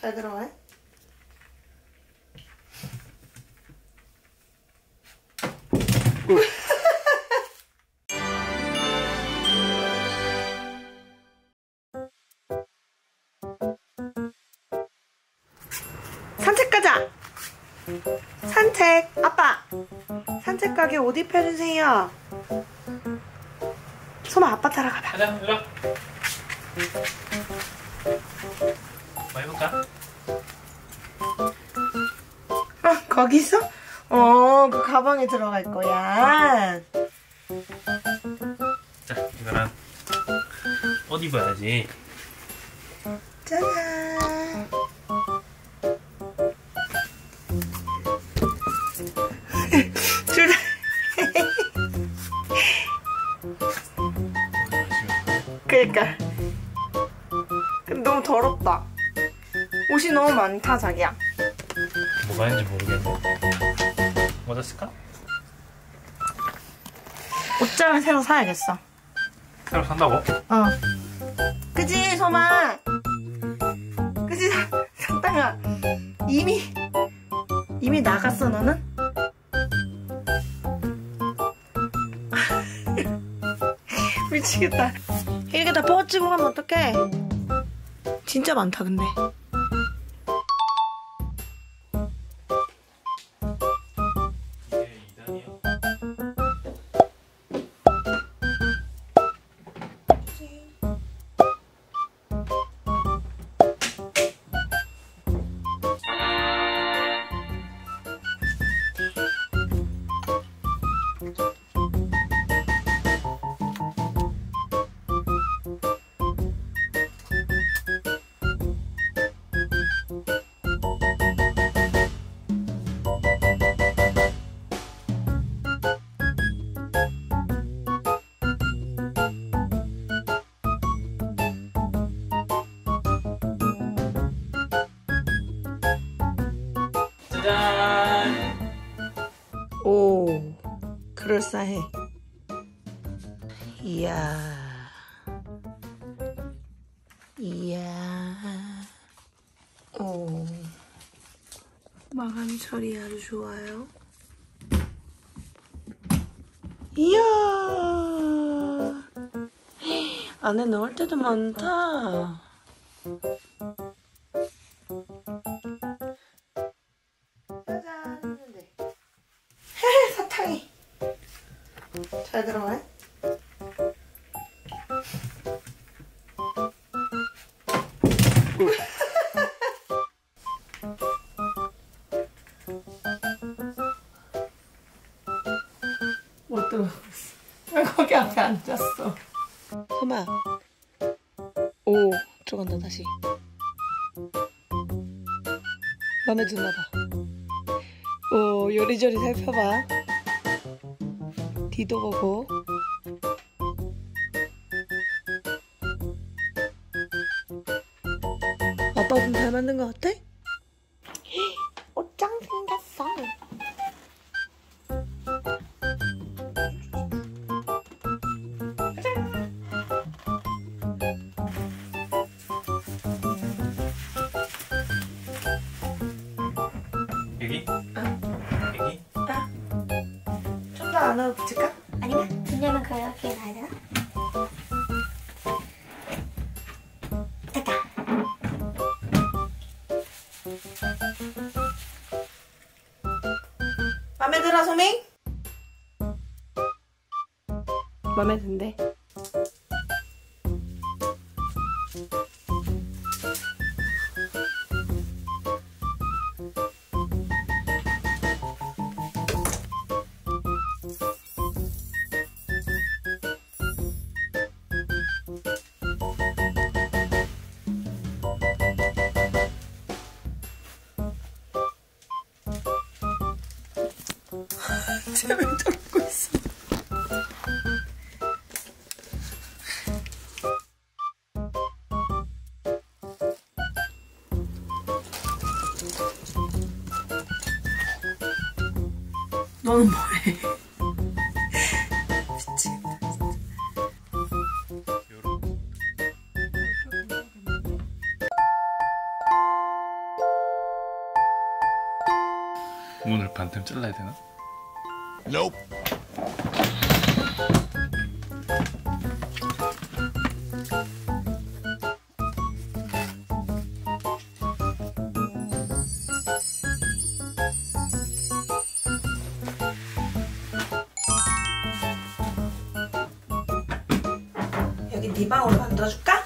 잘 들어가요? 산책 가자! 산책! 아빠! 산책 가게 옷 입혀주세요. 솜아, 아빠 따라 가봐. 가자, 일로 와. 뭐 해볼까? 아, 거기서? 그 가방에 들어갈 거야. 자, 이거랑 옷 입어야지. 짜잔. 둘 그러니까 근데 너무 더럽다. 옷이 너무 많다, 자기야. 뭐가 있는지 모르겠네. 맞았을까? 옷장을 새로 사야겠어. 새로 산다고? 어. 그지, 솜아? 그지, 사탕아? 이미 나갔어, 너는? 미치겠다. 이렇게 다 퍼가지고 가면 어떡해? 진짜 많다, 근데. 짠! 오, 그럴싸해. 이야, 오, 마감 처리 아주 좋아요. 이야, 안에 넣을 때도 많다. 잘 들어가요? 못 들어가고 있어. 왜 거기 앞에 앉았어? 솜아. 오, 들어간다, 다시. 마음에 드나 봐. 오, 요리조리 살펴봐. 뒤도 보고. 아빠 좀 잘 만든 것 같아? 옷장 생겼어. 여기? 여기? 안으로 붙일까? 아니면 분량은 그렇게 놔야 되나? 됐다. 맘에 들어, 솜이? 맘에 든대. 쟤 왜 저러고 있어? 너는 뭐해? 미치겠다. 문을 반틈 잘라야 되나? Nope. 여기 네 방으로 만들어줄까?